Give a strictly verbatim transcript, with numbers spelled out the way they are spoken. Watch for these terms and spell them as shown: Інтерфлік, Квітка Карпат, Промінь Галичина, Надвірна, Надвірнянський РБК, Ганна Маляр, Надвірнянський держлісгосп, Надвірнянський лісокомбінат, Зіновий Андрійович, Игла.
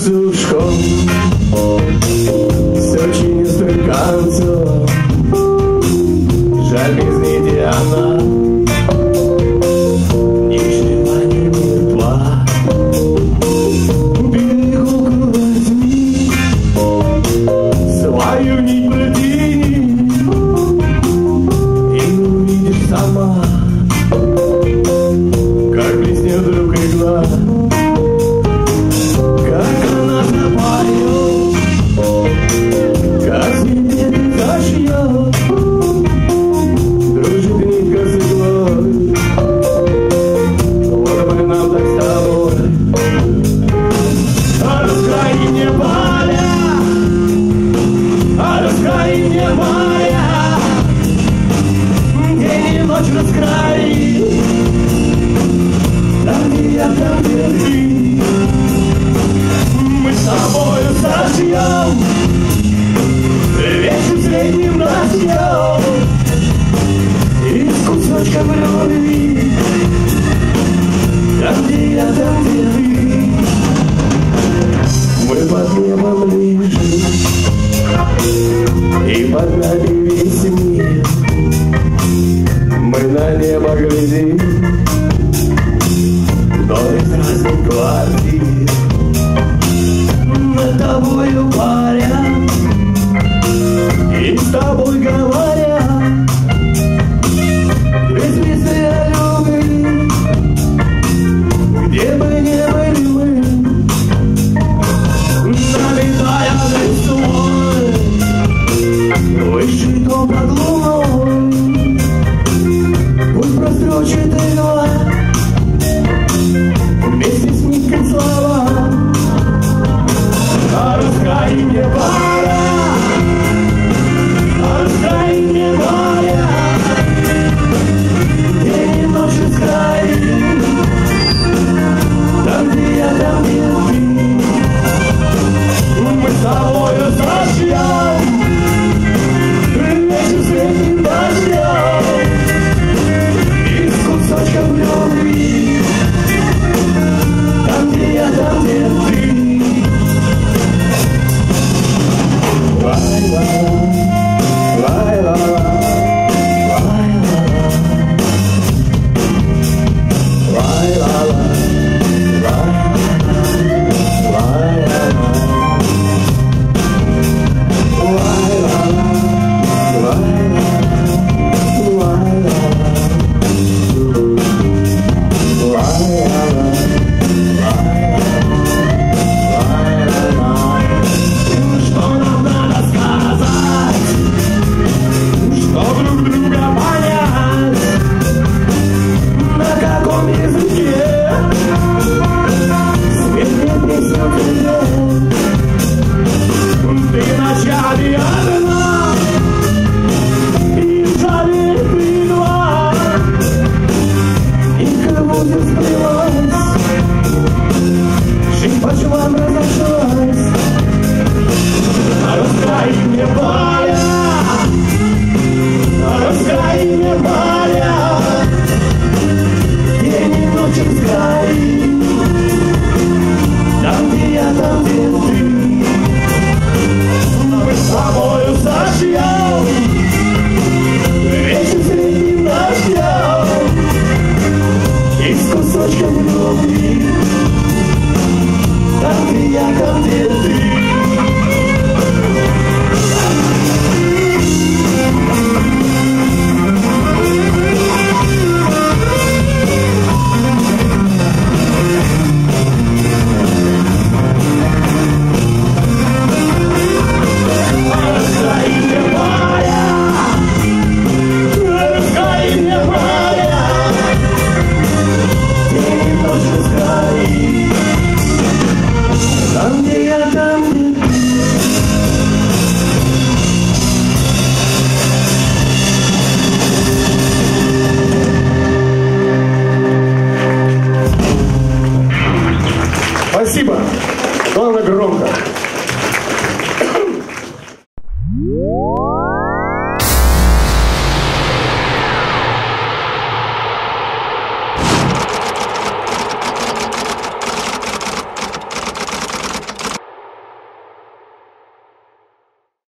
пазушком, все чисто кольцо. Жаль, без медиана ни шлема, ни метла. Убери куклу, возьми свою нить, протяни, и увидишь сама, как блеснет вдруг игла. Мы с тобою зажжем вечер средним ножьем из кусочков любви. Там, где я, там, где ты, мы под небом лежим, и под нами весь мир. Мы на небо глядим, над тобою паря, и с тобой говоря, без мысли о любви, где бы не были мы, налетая весной, высший дом под луной, пусть прострочит игла. Из кусочков любви, там, где я